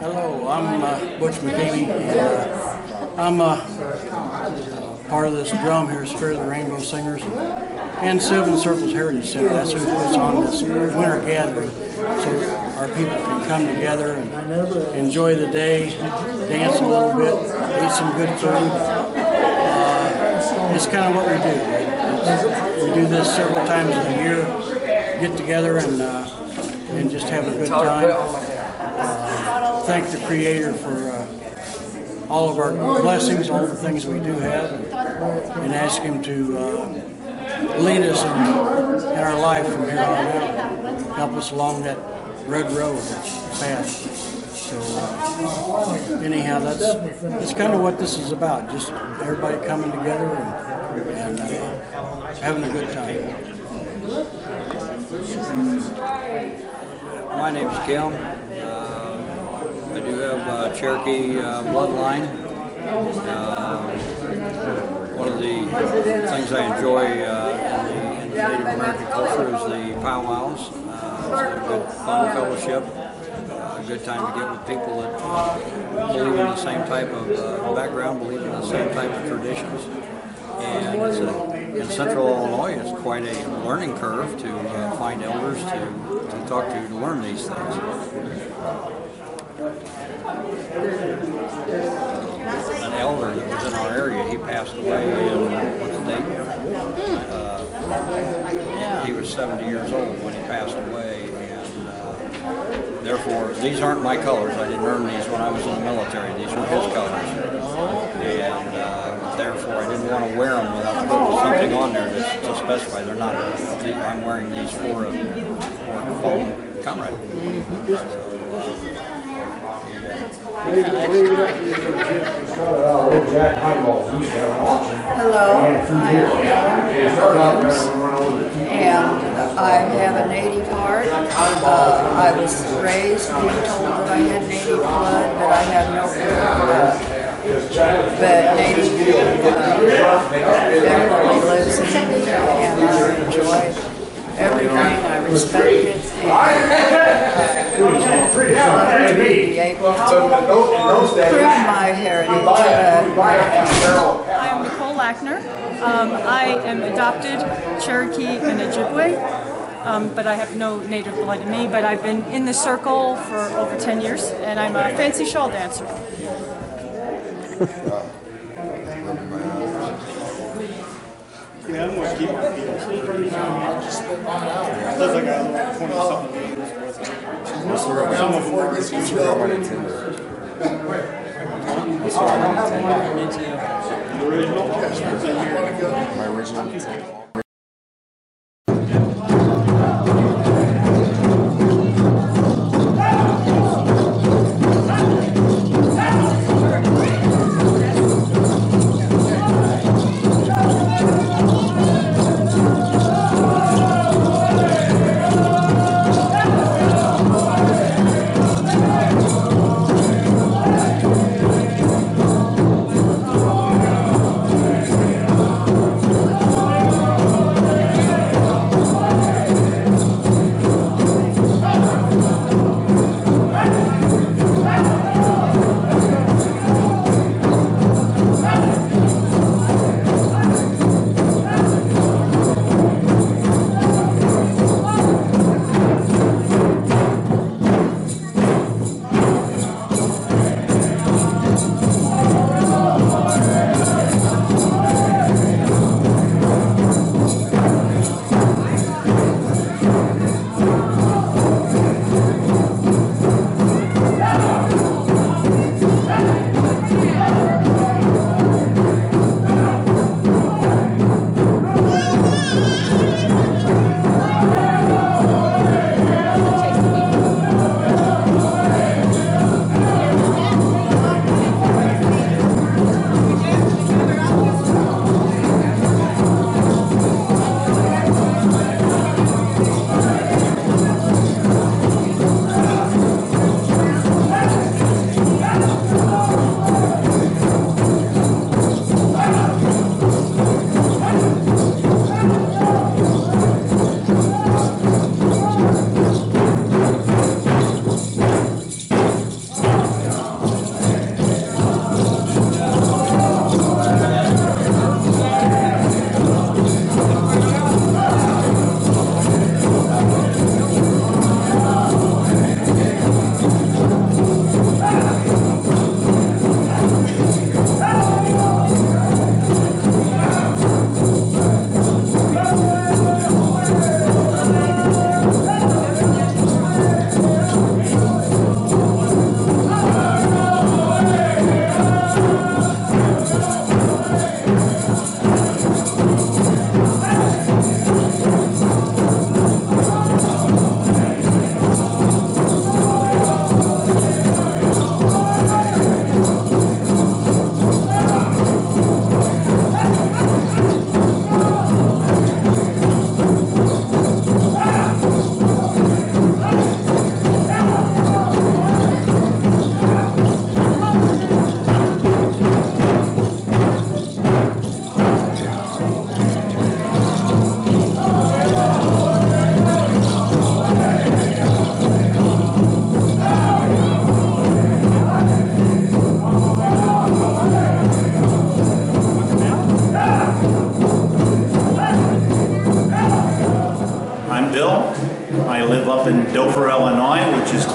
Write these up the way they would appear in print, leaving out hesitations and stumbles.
Hello, I'm Butch McCamy, and I'm part of this drum here, Spirit of the Rainbow Singers, and Seven Circles Heritage Center. That's who puts on this winter gathering, so our people can come together and enjoy the day, dance a little bit, eat some good food. It's kind of what we do. We do this several times a year, get together and just have a good time. Thank the Creator for all of our blessings, all the things we do have, and ask Him to lead us in our life from here on out, help us along that red road, that path. So anyhow, that's kind of what this is about, just everybody coming together and having a good time. My name is Kim. I do have Cherokee bloodline. One of the things I enjoy in the Native American culture is the powwows. It's a good fun fellowship, a good time to get with people that believe in the same type of background, believe in the same type of traditions. And it's in Central Illinois, it's quite a learning curve to find elders to talk to learn these things. An elder that was in our area, he passed away in what's the date? He was 70 years old when he passed away, and therefore these aren't my colors. I didn't earn these when I was in the military. These were his colors, and therefore I didn't want to wear them without putting something on there to specify they're not. I'm wearing these for a fallen comrade. Hello, I'm Rose, and I have a native heart. I was raised being told that I had native blood, but I have no blood. But native definitely lives in me, and I enjoy everything. I respect it. I'm Nicole Lackner. I am adopted Cherokee and Ojibwe, but I have no native blood in me, but I've been in the circle for over 10 years, and I'm a fancy shawl dancer. My original.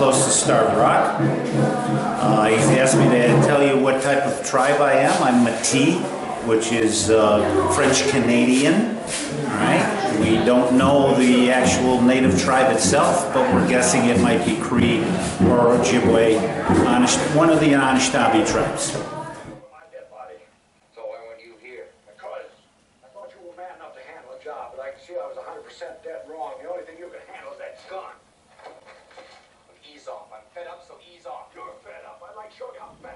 close to Starved Rock. He's asked me to tell you what type of tribe I am. I'm Métis, which is French Canadian. All right. We don't know the actual native tribe itself, but we're guessing it might be Cree or Ojibwe, one of the Anishinaabe tribes. Showdown.